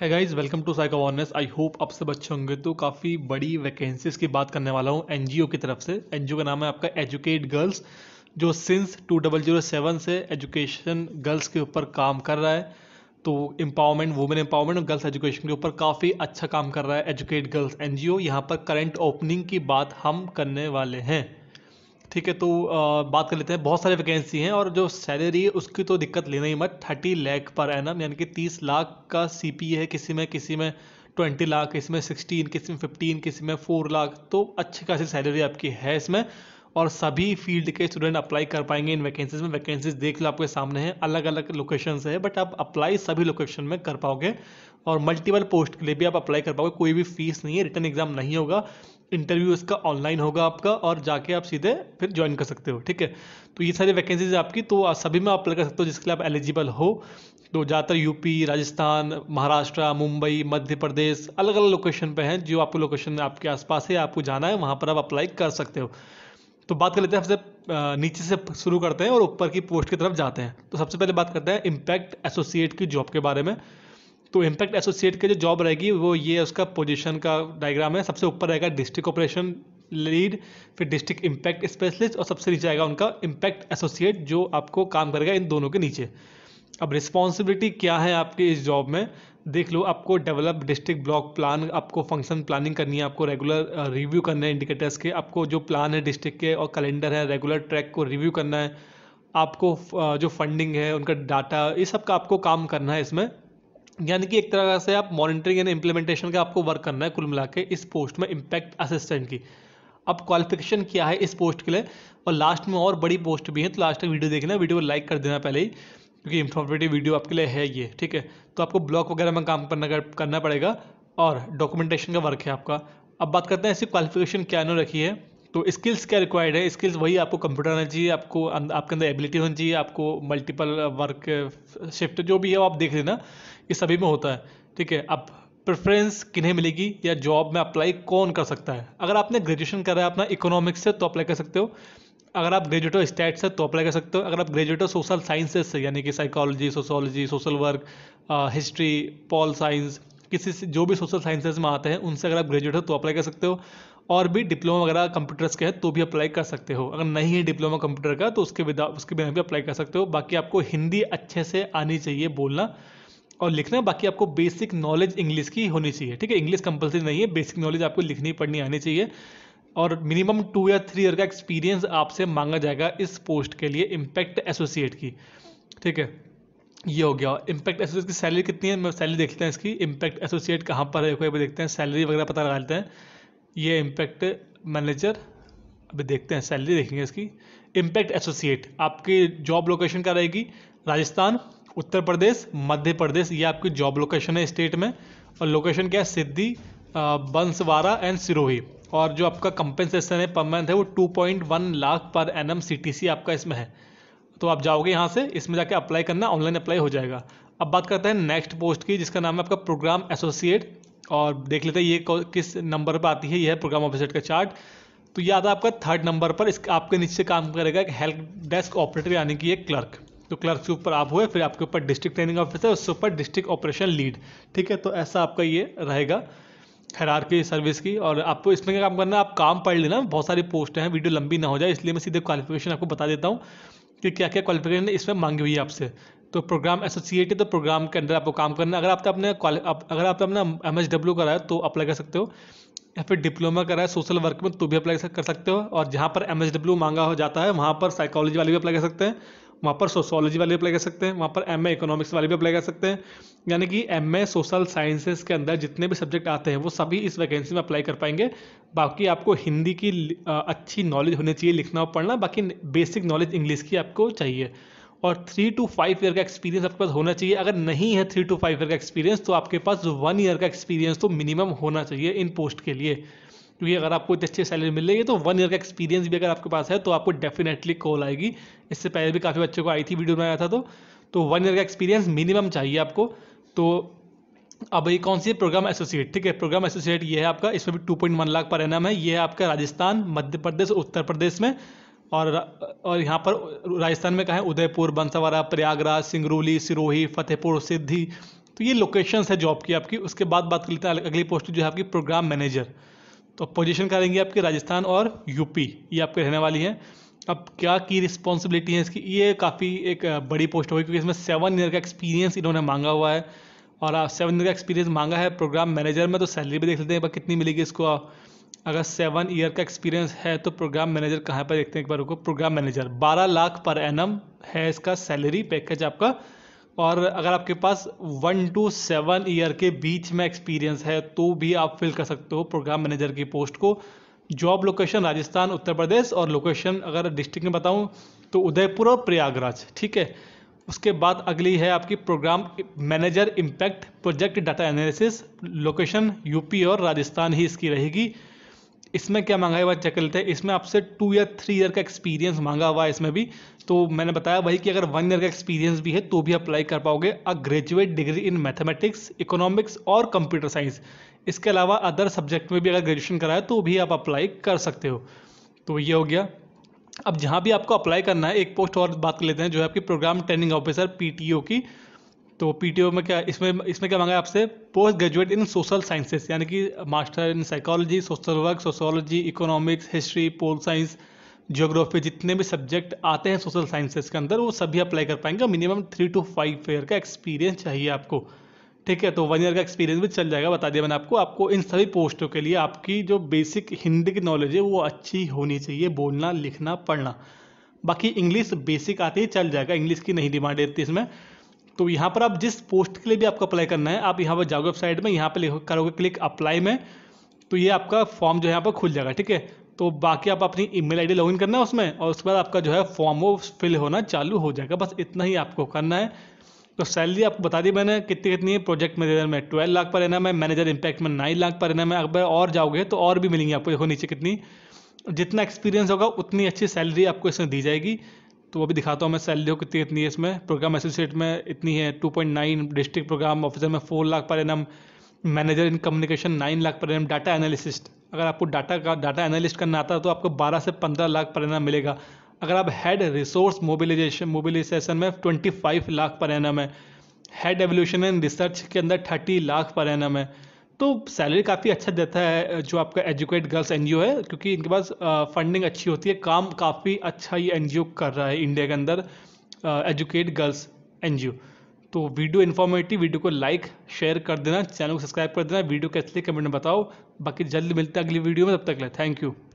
है guys, welcome to psycho awareness. I hope आप सब अच्छे होंगे। तो काफ़ी बड़ी वैकेंसीज की बात करने वाला हूँ एनजीओ की तरफ से। एनजीओ का नाम है आपका एजुकेट गर्ल्स, जो सिंस 2007 से एजुकेशन गर्ल्स के ऊपर काम कर रहा है। तो एम्पावरमेंट, वुमेन एम्पावरमेंट और गर्ल्स एजुकेशन के ऊपर काफ़ी अच्छा काम कर रहा है एजुकेट गर्ल्स एनजीओ। यहाँ पर करंट ओपनिंग की बात हम करने वाले हैं, ठीक है। तो बात कर लेते हैं। बहुत सारे वैकेंसी हैं और जो सैलरी है उसकी तो दिक्कत लेना ही मत। 30 लाख पर एनम यानी कि 30 लाख का सीपीए है किसी में 20 लाख, किसी में 16, किसी में 15, किसी में 4 लाख। तो अच्छी खासी सैलरी आपकी है इसमें और सभी फील्ड के स्टूडेंट अप्लाई कर पाएंगे इन वैकेंसीज में। वैकेंसीज देख लो, आपके सामने हैं, अलग अलग लोकेशन है, बट आप अप्लाई सभी लोकेशन में कर पाओगे और मल्टीपल पोस्ट के लिए भी आप अप्लाई कर पाओगे। कोई भी फीस नहीं है, रिटर्न एग्जाम नहीं होगा, इंटरव्यू इसका ऑनलाइन होगा आपका और जाके आप सीधे फिर ज्वाइन कर सकते हो, ठीक है। तो ये सारी वैकेंसीज आपकी, तो आप सभी में अप्लाई कर सकते हो जिसके लिए आप एलिजिबल हो। तो ज़्यादातर यूपी, राजस्थान, महाराष्ट्र, मुंबई, मध्य प्रदेश, अलग अलग लोकेशन पे हैं। जो आपको लोकेशन आपके आसपास है, आपको जाना है, वहाँ पर आप अप्लाई कर सकते हो। तो बात कर लेते हैं, सबसे नीचे से शुरू करते हैं और ऊपर की पोस्ट की तरफ जाते हैं। तो सबसे पहले बात करते हैं इम्पैक्ट एसोसिएट की जॉब के बारे में। तो इम्पैक्ट एसोसिएट के जो जॉब रहेगी वो ये, उसका पोजीशन का डायग्राम है। सबसे ऊपर रहेगा डिस्ट्रिक्ट ऑपरेशन लीड, फिर डिस्ट्रिक्ट इम्पैक्ट स्पेशलिस्ट और सबसे नीचे आएगा उनका इम्पैक्ट एसोसिएट, जो आपको काम करेगा इन दोनों के नीचे। अब रिस्पॉन्सिबिलिटी क्या है आपकी इस जॉब में, देख लो। आपको डेवलप डिस्ट्रिक्ट ब्लॉक प्लान, आपको फंक्शन प्लानिंग करनी है, आपको रेगुलर रिव्यू करना है इंडिकेटर्स के, आपको जो प्लान है डिस्ट्रिक्ट के और कैलेंडर है रेगुलर ट्रैक को रिव्यू करना है, आपको जो फंडिंग है उनका डाटा, ये सब का आपको काम करना है इसमें। यानी कि एक तरह से आप मॉनिटरिंग एंड इम्प्लीमेंटेशन का आपको वर्क करना है कुल मिला के इस पोस्ट में इम्पैक्ट असिस्टेंट की। अब क्वालिफिकेशन क्या है इस पोस्ट के लिए, और लास्ट में और बड़ी पोस्ट भी है, तो लास्ट तक वीडियो देखना, वीडियो को लाइक कर देना पहले ही, क्योंकि इंफॉर्मेटिव वीडियो आपके लिए है ये, ठीक है। तो आपको ब्लॉग वगैरह में काम करना पड़ेगा और डॉक्यूमेंटेशन का वर्क है आपका। अब बात करते हैं इसकी क्वालिफिकेशन क्या इन्होंने रखी है। तो स्किल्स क्या रिक्वायर्ड है, स्किल्स वही, आपको कंप्यूटर आना चाहिए, आपको आपके अंदर एबिलिटी होनी चाहिए, आपको मल्टीपल वर्क शिफ्ट जो भी है आप देख लेना, ये सभी में होता है, ठीक है। अब प्रेफरेंस किन्हें मिलेगी या जॉब में अप्लाई कौन कर सकता है। अगर आपने ग्रेजुएशन करा है अपना इकोनॉमिक्स से तो अप्लाई कर सकते हो, अगर आप ग्रेजुएट हो स्टैट से तो अप्लाई कर सकते हो, अगर आप ग्रेजुएट हो सोशल साइंसेज से यानी कि psychology, sociology, social work, history, pol science, किसी से जो भी सोशल साइंसेज में आते हैं उनसे अगर आप ग्रेजुएट हो तो अप्लाई कर सकते हो। और भी डिप्लोमा वगैरह कंप्यूटर्स के हैं तो भी अप्लाई कर सकते हो। अगर नहीं है डिप्लोमा कंप्यूटर का तो उसके बिना भी अप्लाई कर सकते हो। बाकी आपको हिंदी अच्छे से आनी चाहिए बोलना और लिखना, बाकी आपको बेसिक नॉलेज इंग्लिश की होनी चाहिए, ठीक है। इंग्लिश कंपल्सरी नहीं है, बेसिक नॉलेज आपको लिखनी पढ़नी आनी चाहिए। और मिनिमम 2 या 3 ईयर का एक्सपीरियंस आपसे मांगा जाएगा इस पोस्ट के लिए इम्पैक्ट एसोसिएट की, ठीक है। ये हो गया इम्पैक्ट एसोसिएट की सैलरी कितनी है। सैलरी देखते हैं इसकी, इम्पैक्ट एसोसिएट कहाँ पर है कोई भी देखते हैं, सैलरी वगैरह पता लगा लेते हैं। ये इम्पैक्ट मैनेजर, अभी देखते हैं सैलरी देखेंगे इसकी। इम्पैक्ट एसोसिएट आपकी जॉब लोकेशन क्या रहेगी, राजस्थान, उत्तर प्रदेश, मध्य प्रदेश, ये आपकी जॉब लोकेशन है स्टेट में। और लोकेशन क्या है, सिद्धि, बंसवाड़ा एंड सिरोही। और जो आपका कंपेंसेशन है पर मंथ है वो 2.1 लाख पर एनम सीटीसी आपका इसमें है। तो आप जाओगे यहाँ से, इसमें जाके अप्लाई करना, ऑनलाइन अप्लाई हो जाएगा। अब बात करते हैं नेक्स्ट पोस्ट की जिसका नाम है आपका प्रोग्राम एसोसिएट, और देख लेते हैं ये किस नंबर पर आती है। यह है प्रोग्राम ऑफिसर का चार्ट, तो ये आता है आपका 3rd नंबर पर। इस आपके नीचे काम करेगा एक हेल्प डेस्क ऑपरेटर यानी कि एक क्लर्क। तो क्लर्क के ऊपर आप हुए, फिर आपके ऊपर डिस्ट्रिक्ट ट्रेनिंग ऑफिसर, उसके ऊपर डिस्ट्रिक्ट ऑपरेशन लीड, ठीक है। तो ऐसा आपका ये रहेगा हायरार्की सर्विस की। और आपको इसमें क्या काम करना है, आप काम पढ़ लेना, बहुत सारी पोस्ट हैं, वीडियो लंबी ना हो जाए इसलिए मैं सीधे क्वालिफिकेशन आपको बता देता हूँ कि क्या क्या क्वालिफिकेशन इसमें मांगी हुई है आपसे। तो प्रोग्राम एसोसिएट है, तो प्रोग्राम के अंदर आपको काम करना है। अगर आपने अपना MSW करा है तो अप्लाई कर सकते हो, या फिर डिप्लोमा करा है सोशल वर्क में तो भी अप्लाई कर सकते हो। और जहाँ पर MSW मांगा हो जाता है वहाँ पर साइकोलॉजी वाले भी अप्लाई कर सकते हैं, वहाँ पर सोशोलॉजी वाले भी अप्लाई कर सकते हैं, वहाँ पर MA इकोनॉमिक्स वाले भी अप्लाई कर सकते हैं। यानी कि MA सोशल साइंसेस के अंदर जितने भी सब्जेक्ट आते हैं वो सभी इस वैकेंसी में अप्लाई कर पाएंगे। बाकी आपको हिंदी की अच्छी नॉलेज होनी चाहिए, लिखना और पढ़ना, बाकी बेसिक नॉलेज इंग्लिश की आपको चाहिए। और 3 to 5 ईयर का एक्सपीरियंस आपके पास होना चाहिए। अगर नहीं है 3 to 5 ईयर का एक्सपीरियंस तो आपके पास 1 ईयर का एक्सपीरियंस तो मिनिमम होना चाहिए इन पोस्ट के लिए, क्योंकि अगर आपको इतनी अच्छी सैलरी मिल रही है तो 1 ईयर का एक्सपीरियंस भी अगर आपके पास है तो आपको डेफिनेटली कॉल आएगी। इससे पहले भी काफ़ी बच्चों को आई थी, वीडियो में आया था। तो 1 ईयर का एक्सपीरियंस मिनिमम चाहिए आपको। तो अब ये कौन सी है, प्रोग्राम एसोसिएट, ठीक है। प्रोग्राम एसोसिएट ये है आपका, इसमें भी 2.1 लाख पर एनम है। ये है आपका राजस्थान, मध्य प्रदेश, उत्तर प्रदेश में। और यहाँ पर राजस्थान में कहा है, उदयपुर, बंसवाड़ा, प्रयागराज, सिंगरौली, सिरोही, फतेहपुर सिद्धि, तो ये लोकेशंस है जॉब की आपकी। उसके बाद बात कर लेते हैं अगली पोस्ट जो है आपकी प्रोग्राम मैनेजर। तो पोजीशन करेंगे आपकी राजस्थान और यूपी, ये आपके रहने वाली है। अब क्या की रिस्पॉन्सिबिलिटी है इसकी, ये काफ़ी एक बड़ी पोस्ट होगी क्योंकि इसमें 7 ईयर का एक्सपीरियंस इन्होंने मांगा हुआ है और 7 ईयर का एक्सपीरियंस मांगा है प्रोग्राम मैनेजर में। तो सैलरी भी देख लेते हैं एक बार कितनी मिलेगी इसको। अगर 7 ईयर का एक्सपीरियंस है तो प्रोग्राम मैनेजर कहाँ पर देखते हैं एक बार रुको। Programme manager 12 lakh per annum है इसका सैलरी पैकेज आपका। और अगर आपके पास 1 to 7 ईयर के बीच में एक्सपीरियंस है तो भी आप फिल कर सकते हो प्रोग्राम मैनेजर की पोस्ट को। जॉब लोकेशन राजस्थान उत्तर प्रदेश, और लोकेशन अगर डिस्ट्रिक्ट में बताऊं तो उदयपुर और प्रयागराज, ठीक है। उसके बाद अगली है आपकी programme manager impact project data analysis, location UP और राजस्थान ही इसकी रहेगी। इसमें क्या मांगा हुआ चेक कर लेते हैं। इसमें आपसे 2 या 3 ईयर का एक्सपीरियंस मांगा हुआ है इसमें भी। तो मैंने बताया वही कि अगर 1 ईयर का एक्सपीरियंस भी है तो भी अप्लाई कर पाओगे। A graduate degree in mathematics economics और कंप्यूटर साइंस, इसके अलावा अदर सब्जेक्ट में भी अगर ग्रेजुएशन कराए तो भी आप अप्लाई कर सकते हो। तो ये हो गया। अब जहाँ भी आपको अप्लाई करना है, एक पोस्ट और बात कर लेते हैं जो है आपकी प्रोग्राम ट्रेनिंग ऑफिसर पीटीओ की। तो पीटीओ में क्या इसमें क्या मांगा है आपसे, post graduate in social sciences, यानी कि master in psychology social work sociology economics history pol science geography, जितने भी सब्जेक्ट आते हैं सोशल साइंसेस के अंदर वो सभी अप्लाई कर पाएंगे। मिनिमम 3 to 5 ईयर का एक्सपीरियंस चाहिए आपको, ठीक है। तो 1 ईयर का एक्सपीरियंस भी चल जाएगा, बता दिया मैंने आपको। आपको इन सभी पोस्टों के लिए आपकी जो बेसिक हिंदी की नॉलेज है वो अच्छी होनी चाहिए, बोलना लिखना पढ़ना। बाकी इंग्लिश बेसिक आती है चल जाएगा, इंग्लिश की नहीं डिमांड रहती इसमें। तो यहाँ पर आप जिस पोस्ट के लिए भी आपको अप्लाई करना है, आप यहाँ पर जाओगे वेबसाइट में, यहाँ पर करोगे क्लिक अप्लाई में, तो ये आपका फॉर्म जो है यहाँ पर खुल जाएगा, ठीक है। तो बाकी आप अपनी ईमेल आईडी लॉगिन करना है उसमें, और उसके बाद आपका जो है फॉर्म वो फिल होना चालू हो जाएगा। बस इतना ही आपको करना है। तो सैलरी आपको बता दी मैंने कितनी कितनी है। प्रोजेक्ट मैनेजर में 12 लाख पर रहना है, मैनेजर इम्पैक्ट में 9 लाख पर रहना है। अगर और जाओगे तो और भी मिलेंगी आपको, देखो नीचे कितनी। जितना एक्सपीरियंस होगा उतनी अच्छी सैलरी आपको इसमें दी जाएगी। तो अभी दिखाता हूँ मैं सैलरी हो कितनी कितनी है इसमें। प्रोग्राम एसोसिएट में इतनी है 2.9, डिस्ट्रिक्ट प्रोग्राम ऑफिसर में 4 लाख पर रहना, मैनेजर इन कम्युनिकेशन 9 लाख पर रहना, डाटा एनालिस्ट अगर आपको डाटा एनालिस्ट करना आता है तो आपको 12 से 15 लाख पर रहना मिलेगा। अगर आप हेड रिसोर्स मोबिलाइजेशन में 25 लाख पर एनम है, हेड एवोल्यूशन एंड रिसर्च के अंदर 30 लाख पर एनम है। तो सैलरी काफ़ी अच्छा देता है जो आपका एजुकेट गर्ल्स एनजीओ है, क्योंकि इनके पास फंडिंग अच्छी होती है। काम काफ़ी अच्छा ये एनजीओ कर रहा है इंडिया के अंदर, एजुकेट गर्ल्स एनजीओ। तो वीडियो इन्फॉर्मेटिव, वीडियो को लाइक शेयर कर देना, चैनल को सब्सक्राइब कर देना। वीडियो कैसे कमेंट में बताओ। बाकी जल्द मिलते हैं अगली वीडियो में, तब तक के लिए थैंक यू।